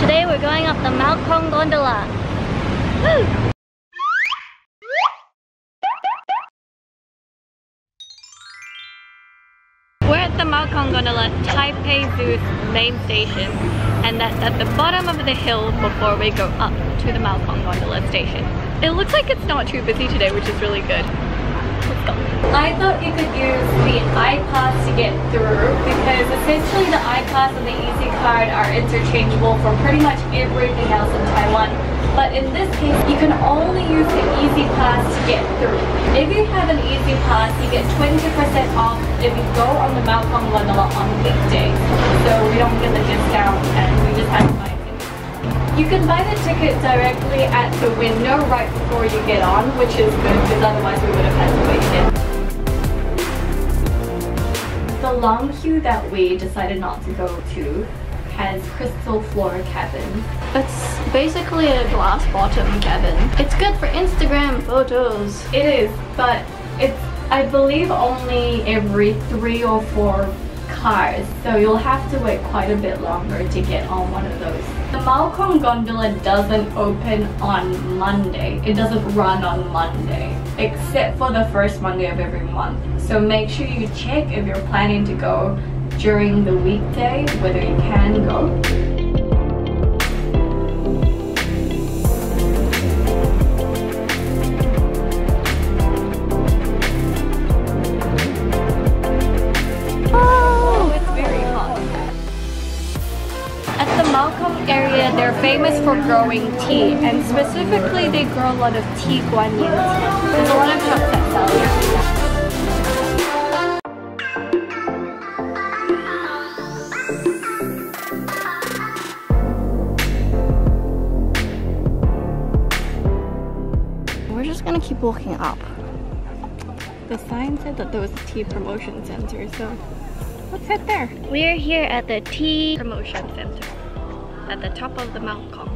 Today we're going up the Maokong Gondola. Woo! The Maokong Gondola, Taipei Zoo's main station, and that's at the bottom of the hill before we go up to the Maokong Gondola station. It looks like it's not too busy today, which is really good. Let's go. I thought you could use the iPass to get through because essentially the iPass and the EasyCard are interchangeable for pretty much everything else in Taiwan. But in this case, you can only use the EasyPass to get through. If you have an EasyPass, you get 20% off if you go on the Maokong Gondola on weekdays. So we don't get the discount and we just have to buy tickets. You can buy the ticket directly at the window right before you get on, which is good because otherwise we would have had to wait in. The long queue that we decided not to go to has crystal floor cabins. It's basically a glass bottom cabin. It's good for Instagram photos. It is, but it's, I believe, only every 3 or 4 cars, so you'll have to wait quite a bit longer to get on one of those. The Maokong Gondola doesn't open on Monday. It doesn't run on Monday, except for the first Monday of every month. So make sure you check if you're planning to go during the weekday, whether you can go. Oh, it's very hot. At the Maokong area, they're famous for growing tea, and specifically they grow a lot of tieguanyin. There's a lot of shops that sell it. Gonna keep walking up. The sign said that there was a tea promotion center, so let's head there. We're here at the tea promotion center at the top of the Maokong.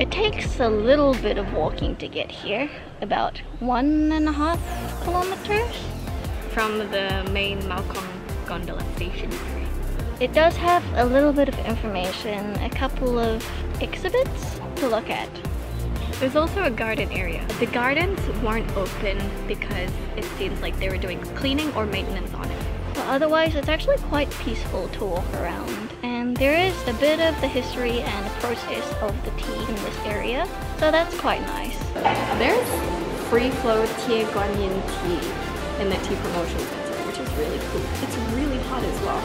It takes a little bit of walking to get here, about 1.5 kilometers from the main Maokong Gondola station. It does have a little bit of information, a couple of exhibits to look at. There's also a garden area. The gardens weren't open because it seems like they were doing cleaning or maintenance on it. But otherwise, it's actually quite peaceful to walk around. And there is a bit of the history and the process of the tea in this area, so that's quite nice. There's free-flow tieguanyin tea in the tea promotion center, which is really cool. It's really hot as well.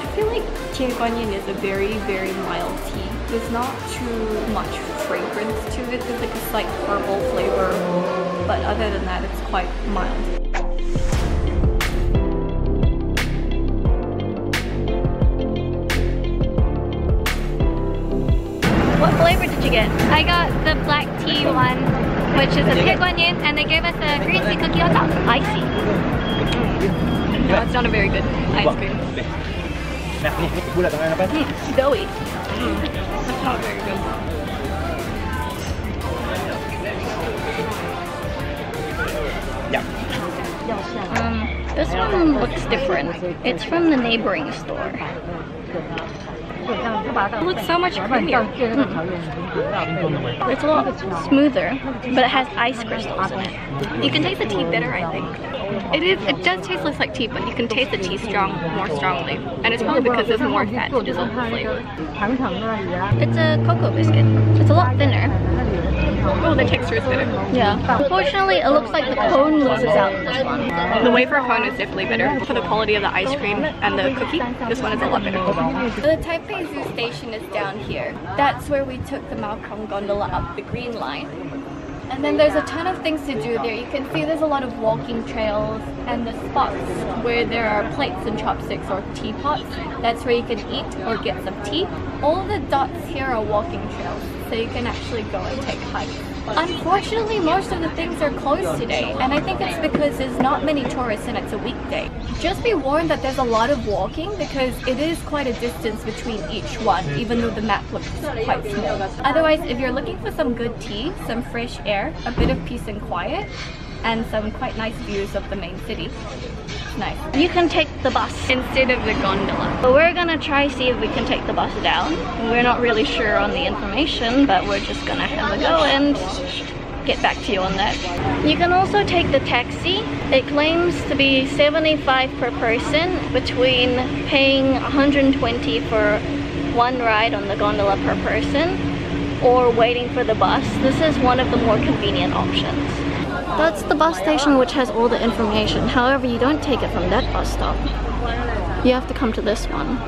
I feel like tieguanyin is a very, very mild tea. There's not too much fragrance to it. There's like a slight herbal flavor, but other than that, it's quite mild. What flavor did you get? I got the black tea one, which is a tieguanyin, and they gave us a greasy cookie on top. Icy. No, it's not a very good ice cream. It's doughy. That's not very good. Yeah. This one looks different. It's from the neighboring store. It looks so much creamier. It's a lot smoother, but it has ice crystals in it. You can taste the tea better, I think. It does taste less like tea, but you can taste the tea more strongly. And it's probably because there's more fat to dissolve the flavor. It's a cocoa biscuit. It's a lot thinner. Oh, the texture is better. Yeah. Unfortunately, it looks like the cone loses out in this one. The wafer cone is definitely better. For the quality of the ice cream and the cookie, this one is a lot better. The Taipei Zoo station is down here. That's where we took the Maokong Gondola up the green line. And then there's a ton of things to do there. You can see there's a lot of walking trails and the spots where there are plates and chopsticks or teapots. That's where you can eat or get some tea. All the dots here are walking trails, so you can actually go and take hikes. Unfortunately, most of the things are closed today, and I think it's because there's not many tourists and it's a weekday. Just be warned that there's a lot of walking because it is quite a distance between each one, even though the map looks quite small. Otherwise, if you're looking for some good tea, some fresh air, a bit of peace and quiet, and some quite nice views of the main city. Nice. You can take the bus instead of the gondola. But we're gonna try see if we can take the bus down. We're not really sure on the information, but we're just gonna have a go and get back to you on that. You can also take the taxi. It claims to be 75 per person, between paying 120 for one ride on the gondola per person or waiting for the bus. This is one of the more convenient options. That's the bus station, which has all the information. However, you don't take it from that bus stop. You have to come to this one.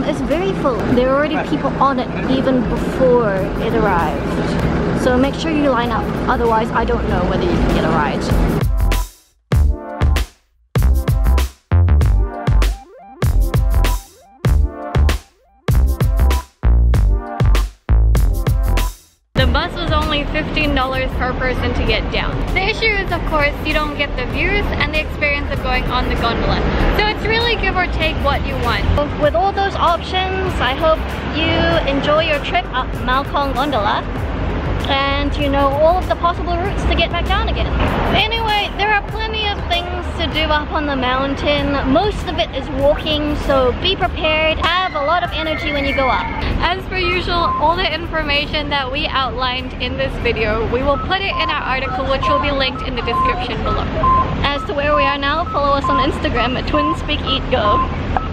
It's very full. There are already people on it even before it arrived. So make sure you line up, otherwise I don't know whether you can get a ride. $15 per person to get down. The issue is, of course, you don't get the views and the experience of going on the gondola. So it's really give or take what you want. With all those options, I hope you enjoy your trip up Maokong Gondola and you know all of the possible routes to get back down again. Anyway, there are plenty of things to do up on the mountain. Most of it is walking, so be prepared. Have a lot of energy when you go up. As per usual, all the information that we outlined in this video, we will put it in our article, which will be linked in the description below. As to where we are now, follow us on Instagram at TwinSpeakEatGo.